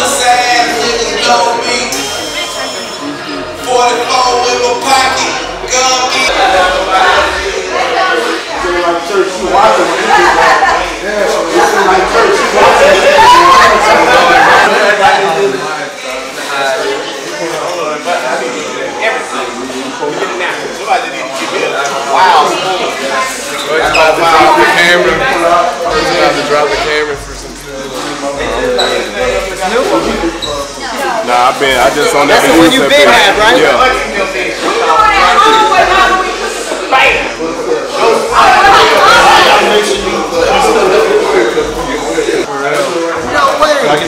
homeless ass niggas know me. 44 in my pocket, gun me. Nah, I just on that. That's the one you been had, right? Yeah. I get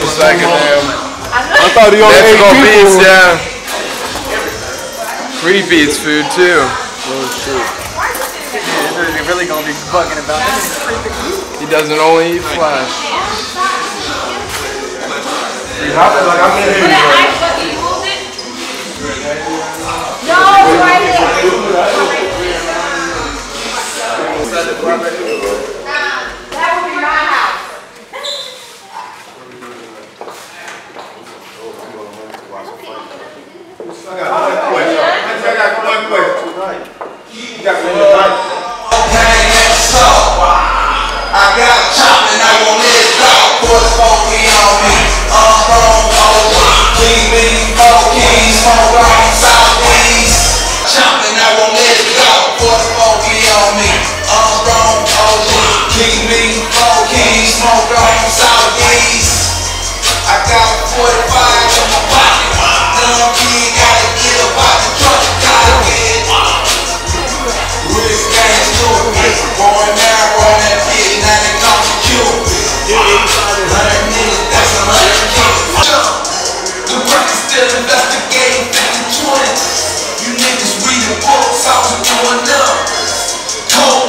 the second half. I thought he only ate beats, yeah. Free beats food too. Oh shit. You're really gonna be bugging about this. He doesn't only eat flesh. Cold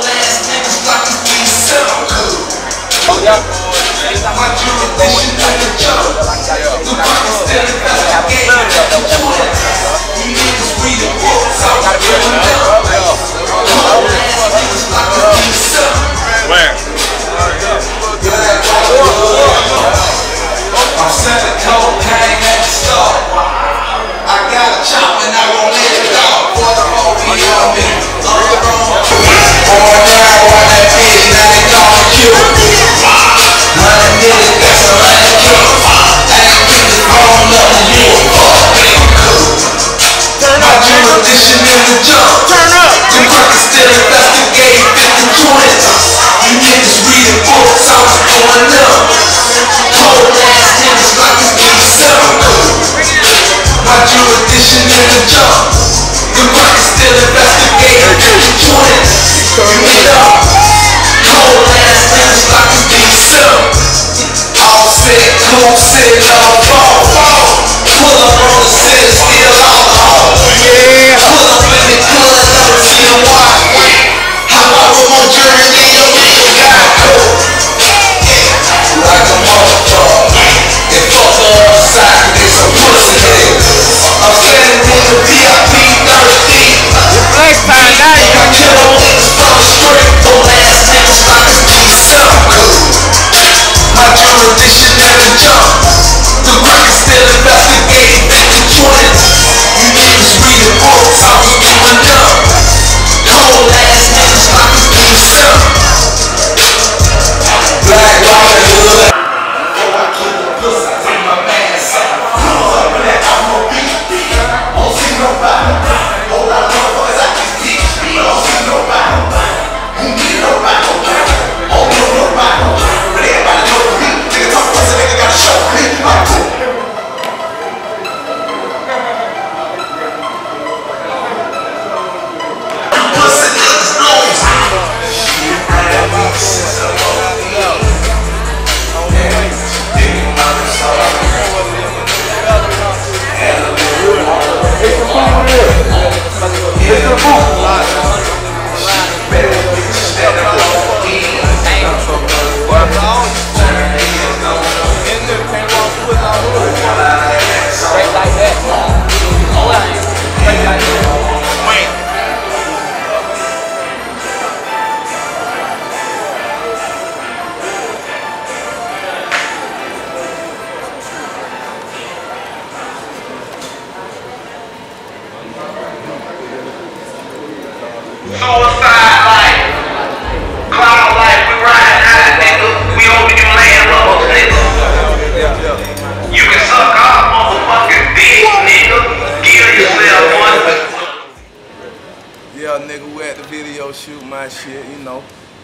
ass niggas like it's being stuck.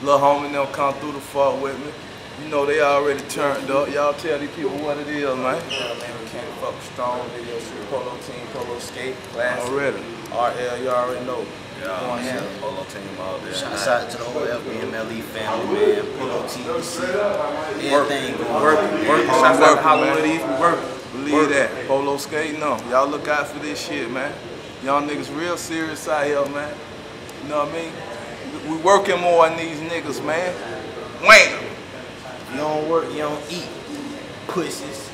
Lil homie them come through the fuck with me. You know they already turned up. Y'all tell these people what it is, man. Yeah, man, we can't fuck strong video shoot. Polo team, polo skate, class. Already. RL, you already know. Yeah, polo team all day. Shout out to the whole FBMLE family, man. Polo team, everything going. Work. Shout out to how long these work. Believe that. Polo skate, no. Y'all look out for this shit, man. Y'all niggas real serious out here, man. You know what I mean? We working more on these niggas, man. Wham! You don't work, you don't eat. Pussies.